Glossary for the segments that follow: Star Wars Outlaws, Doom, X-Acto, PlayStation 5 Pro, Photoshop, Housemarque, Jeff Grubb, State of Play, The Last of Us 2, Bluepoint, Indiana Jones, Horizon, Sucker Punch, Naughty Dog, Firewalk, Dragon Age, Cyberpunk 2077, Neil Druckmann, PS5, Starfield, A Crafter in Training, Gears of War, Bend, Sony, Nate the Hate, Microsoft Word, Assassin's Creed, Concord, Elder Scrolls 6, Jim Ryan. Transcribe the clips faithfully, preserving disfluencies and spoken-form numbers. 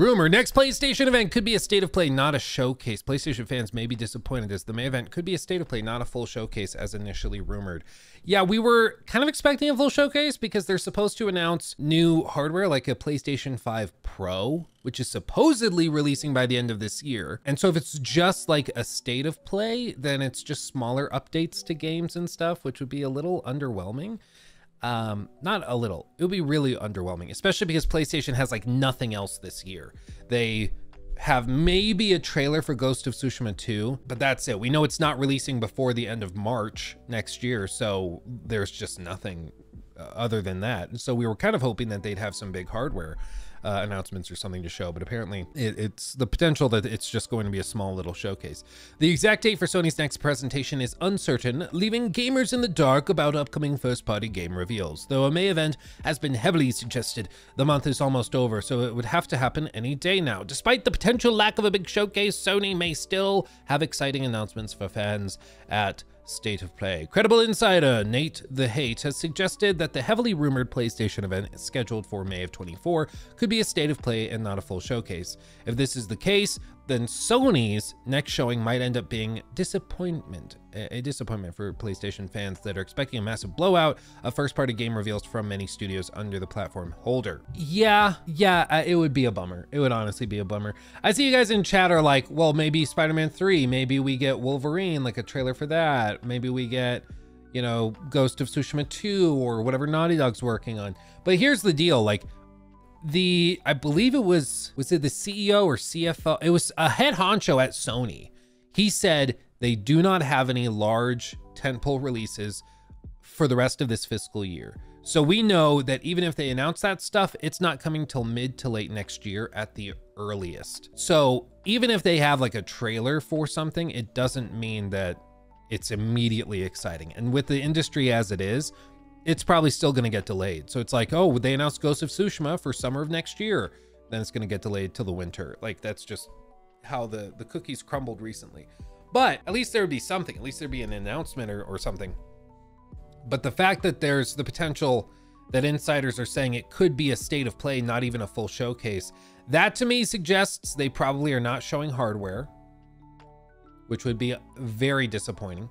Rumor, next PlayStation event could be a State of Play, not a showcase. PlayStation fans may be disappointed as the May event could be a State of Play, not a full showcase as initially rumored. Yeah, we were kind of expecting a full showcase because they're supposed to announce new hardware like a PlayStation five Pro, which is supposedly releasing by the end of this year. And so if it's just like a State of Play, then it's just smaller updates to games and stuff, which would be a little underwhelming. Um, not a little, it would be really underwhelming, especially because PlayStation has like nothing else this year. They have maybe a trailer for Ghost of Tsushima two, but that's it. We know it's not releasing before the end of March next year. So there's just nothing other than that. So we were kind of hoping that they'd have some big hardware Uh, announcements or something to show, but apparently it, it's the potential that it's just going to be a small little showcase. The exact date for Sony's next presentation is uncertain, leaving gamers in the dark about upcoming first-party game reveals. Though a May event has been heavily suggested, the month is almost over, so it would have to happen any day now. Despite the potential lack of a big showcase, Sony may still have exciting announcements for fans at State of Play. Credible insider Nate the Hate has suggested that the heavily rumored PlayStation event scheduled for May of twenty-four could be a State of Play and not a full showcase. If this is the case, then Sony's next showing might end up being disappointment, a disappointment for PlayStation fans that are expecting a massive blowout of first-party game reveals from many studios under the platform holder. Yeah, yeah, it would be a bummer. It would honestly be a bummer. I see you guys in chat are like, well, maybe Spider-Man three, maybe we get Wolverine, like a trailer for that. Maybe we get, you know, Ghost of Tsushima two or whatever Naughty Dog's working on. But here's the deal, like, the, I believe it was, was it the C E O or C F O? It was a head honcho at Sony. He said they do not have any large tentpole releases for the rest of this fiscal year. So we know that even if they announce that stuff, it's not coming till mid to late next year at the earliest. So even if they have like a trailer for something, it doesn't mean that it's immediately exciting. And with the industry as it is, it's probably still going to get delayed. So it's like, oh, they announced Ghost of Tsushima for summer of next year. Then it's going to get delayed till the winter. Like, that's just how the, the cookies crumbled recently. But at least there would be something. At least there'd be an announcement or, or something. But the fact that there's the potential that insiders are saying it could be a State of Play, not even a full showcase, that to me suggests they probably are not showing hardware, which would be very disappointing.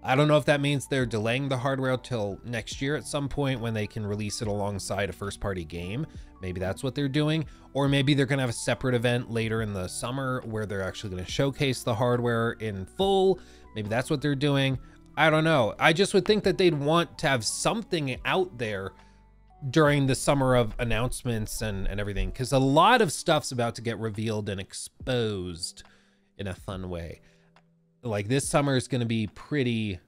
I don't know if that means they're delaying the hardware till next year at some point when they can release it alongside a first party game. Maybe that's what they're doing. Or maybe they're going to have a separate event later in the summer where they're actually going to showcase the hardware in full. Maybe that's what they're doing. I don't know. I just would think that they'd want to have something out there during the summer of announcements and, and everything, because a lot of stuff's about to get revealed and exposed in a fun way. Like, this summer is going to be pretty,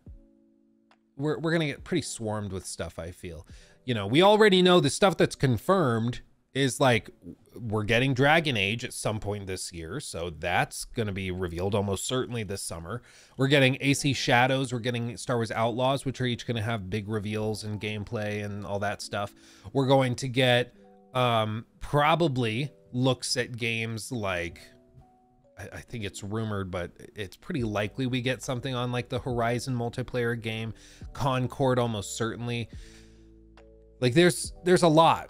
we're, we're going to get pretty swarmed with stuff, I feel. You know, we already know the stuff that's confirmed is like, we're getting Dragon Age at some point this year. So that's going to be revealed almost certainly this summer. We're getting A C Shadows. We're getting Star Wars Outlaws, which are each going to have big reveals and gameplay and all that stuff. We're going to get um, probably looks at games like, I think it's rumored, but it's pretty likely we get something on like the Horizon multiplayer game, Concord almost certainly. Like, there's there's a lot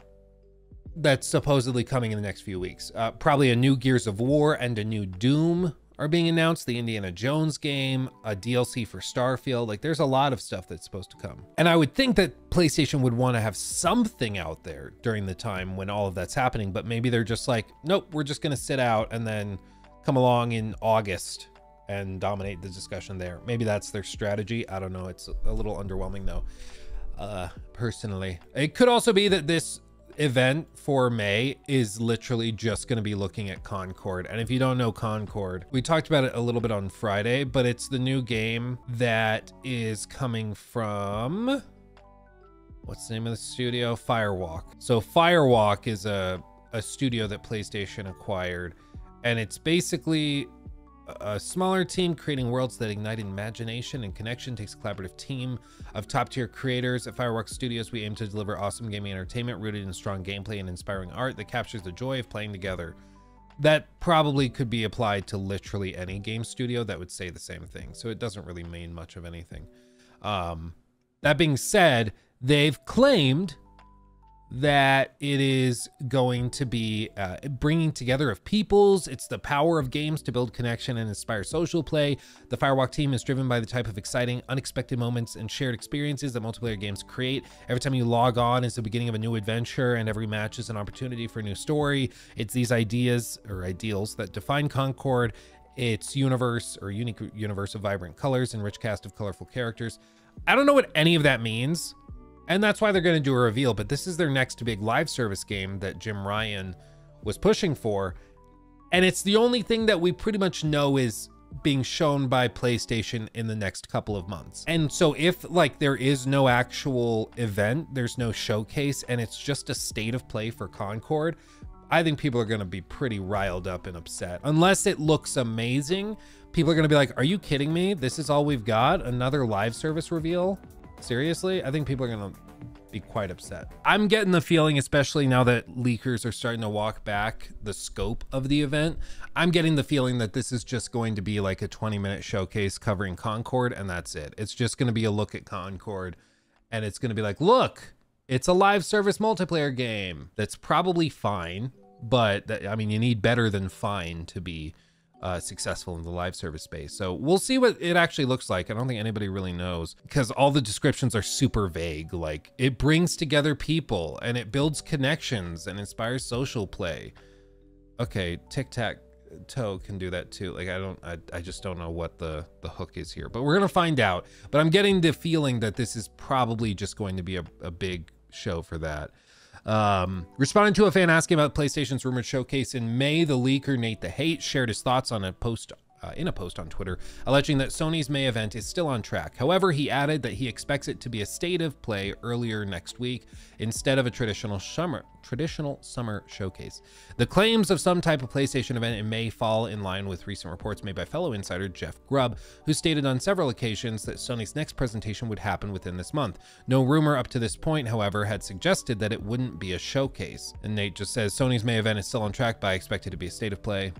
that's supposedly coming in the next few weeks. Uh, probably a new Gears of War and a new Doom are being announced, the Indiana Jones game, a D L C for Starfield. Like, there's a lot of stuff that's supposed to come. And I would think that PlayStation would want to have something out there during the time when all of that's happening, but maybe they're just like, nope, we're just going to sit out and then come along in August and dominate the discussion there. Maybe that's their strategy. I don't know. It's a little underwhelming though, uh, personally. It could also be that this event for May is literally just going to be looking at Concord. And if you don't know Concord, we talked about it a little bit on Friday, but it's the new game that is coming from, what's the name of the studio? Firewalk. So Firewalk is a, a studio that PlayStation acquired. And it's basically a smaller team creating worlds that ignite imagination and connection. It takes a collaborative team of top-tier creators. At Firewalk Studios, we aim to deliver awesome gaming entertainment rooted in strong gameplay and inspiring art that captures the joy of playing together. That probably could be applied to literally any game studio that would say the same thing. So it doesn't really mean much of anything. Um, that being said, they've claimed that it is going to be uh, bringing together of peoples. It's the power of games to build connection and inspire social play. The Firewalk team is driven by the type of exciting, unexpected moments and shared experiences that multiplayer games create. Every time you log on is the beginning of a new adventure, and every match is an opportunity for a new story. It's these ideas or ideals that define Concord, its universe or unique universe of vibrant colors and rich cast of colorful characters. I don't know what any of that means, and that's why they're going to do a reveal, but this is their next big live service game that Jim Ryan was pushing for. And it's the only thing that we pretty much know is being shown by PlayStation in the next couple of months. And so if like there is no actual event, there's no showcase, and it's just a state of play for Concord, I think people are going to be pretty riled up and upset. Unless it looks amazing, people are going to be like, are you kidding me? This is all we've got? Another live service reveal? Seriously? I think people are gonna be quite upset. I'm getting the feeling, especially now that leakers are starting to walk back the scope of the event, I'm getting the feeling that this is just going to be like a twenty minute showcase covering Concord, and that's it. It's just gonna be a look at Concord, and it's gonna be like, look, it's a live service multiplayer game. That's probably fine, but that, I mean, you need better than fine to be Uh, successful in the live service space. So we'll see what it actually looks like. I don't think anybody really knows because all the descriptions are super vague. Like, it brings together people and it builds connections and inspires social play. Okay, tic-tac-toe can do that too. Like, I don't, I, I just don't know what the, the hook is here, but we're going to find out. But I'm getting the feeling that this is probably just going to be a, a big show for that. Um, responding to a fan asking about PlayStation's rumored showcase in May, the leaker Nate the Hate shared his thoughts on a post uh, in a post on Twitter, alleging that Sony's May event is still on track. However, he added that he expects it to be a state of play earlier next week instead of a traditional summer traditional summer showcase. The claims of some type of PlayStation event in May fall in line with recent reports made by fellow insider Jeff Grubb, who stated on several occasions that Sony's next presentation would happen within this month. No rumor up to this point, however, had suggested that it wouldn't be a showcase. And Nate just says, Sony's May event is still on track, but I expect it to be a state of play.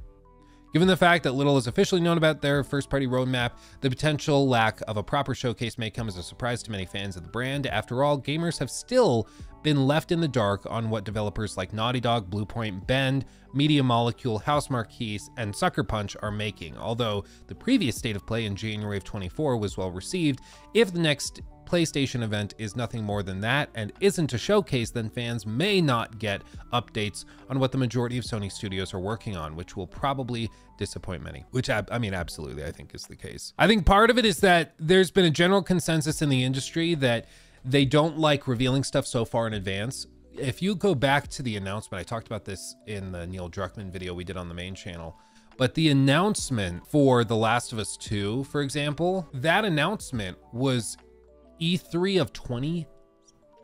Given the fact that little is officially known about their first-party roadmap, the potential lack of a proper showcase may come as a surprise to many fans of the brand. After all, gamers have still been left in the dark on what developers like Naughty Dog, Bluepoint, Bend, Media Molecule, Housemarque, and Sucker Punch are making. Although the previous State of Play in January of twenty-four was well received, if the next PlayStation event is nothing more than that and isn't a showcase, then fans may not get updates on what the majority of Sony studios are working on, which will probably disappoint many. Which I, I mean, absolutely, I think is the case. I think part of it is that there's been a general consensus in the industry that they don't like revealing stuff so far in advance. If you go back to the announcement, I talked about this in the Neil Druckmann video we did on the main channel, but the announcement for The Last of Us two, for example, that announcement was E three of twenty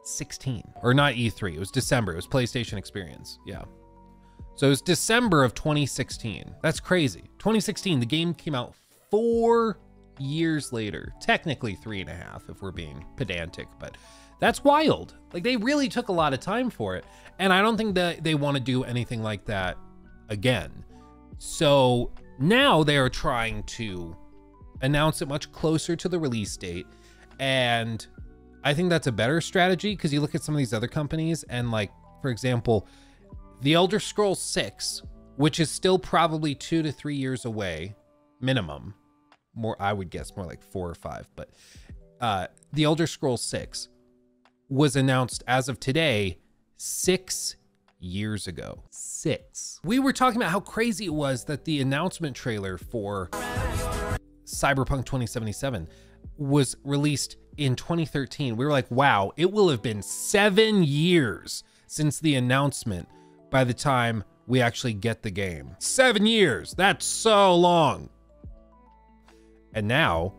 sixteen, or not E three, it was December, it was PlayStation Experience, yeah. So it was December of twenty sixteen, that's crazy. twenty sixteen, the game came out four years later, technically three and a half if we're being pedantic, but that's wild. Like, they really took a lot of time for it, and I don't think that they want to do anything like that again. So now they are trying to announce it much closer to the release date, and I think that's a better strategy because you look at some of these other companies and, like, for example, the Elder Scrolls six, which is still probably two to three years away minimum, more, I would guess more like four or five, but uh, the Elder Scrolls six was announced as of today, six years ago, six. We were talking about how crazy it was that the announcement trailer for Cyberpunk twenty seventy-seven was released in twenty thirteen. We were like, wow, it will have been seven years since the announcement by the time we actually get the game. Seven years, that's so long. And now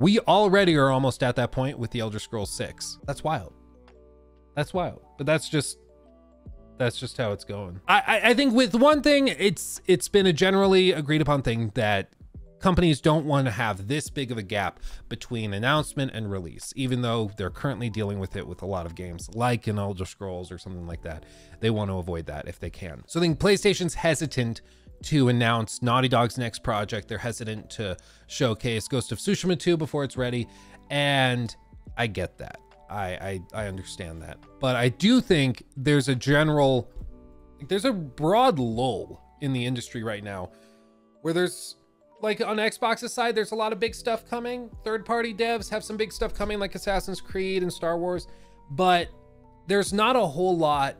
we already are almost at that point with the Elder Scrolls six. That's wild, that's wild, but that's just, that's just how it's going. I, I think with one thing, it's it's been a generally agreed upon thing that companies don't want to have this big of a gap between announcement and release, even though they're currently dealing with it with a lot of games like in Elder Scrolls or something like that. They want to avoid that if they can. So I think PlayStation's hesitant to announce Naughty Dog's next project. They're hesitant to showcase Ghost of Tsushima two before it's ready. And I get that. I, I I understand that, but I do think there's a general, there's a broad lull in the industry right now, where there's like on Xbox's side, there's a lot of big stuff coming. Third-party devs have some big stuff coming, like Assassin's Creed and Star Wars, but there's not a whole lot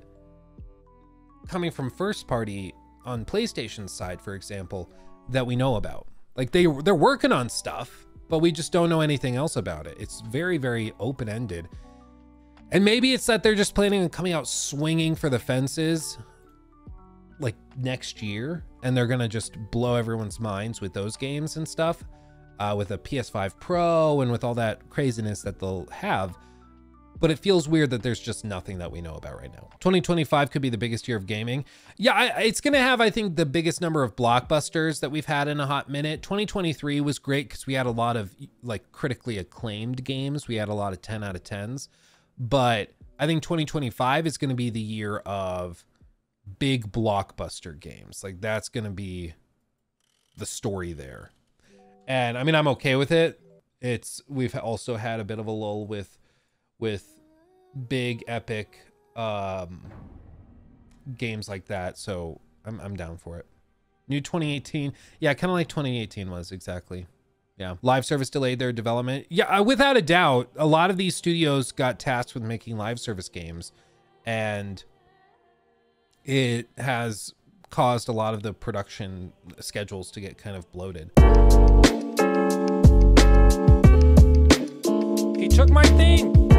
coming from first-party on PlayStation's side, for example, that we know about. Like they they're working on stuff, but we just don't know anything else about it. It's very, very open-ended. And maybe it's that they're just planning on coming out swinging for the fences like next year, and they're gonna just blow everyone's minds with those games and stuff, uh, with a P S five Pro and with all that craziness that they'll have. But it feels weird that there's just nothing that we know about right now. twenty twenty-five could be the biggest year of gaming. Yeah, I, it's gonna have, I think, the biggest number of blockbusters that we've had in a hot minute. twenty twenty-three was great because we had a lot of like critically acclaimed games. We had a lot of ten out of tens, but I think twenty twenty-five is gonna be the year of big blockbuster games. Like that's gonna be the story there. And I mean, I'm okay with it. It's, we've also had a bit of a lull with with big epic um, games like that. So I'm, I'm down for it. New twenty eighteen. Yeah, kind of like twenty eighteen was, exactly. Yeah, live service delayed their development. Yeah, without a doubt, a lot of these studios got tasked with making live service games, and it has caused a lot of the production schedules to get kind of bloated. He took my thing.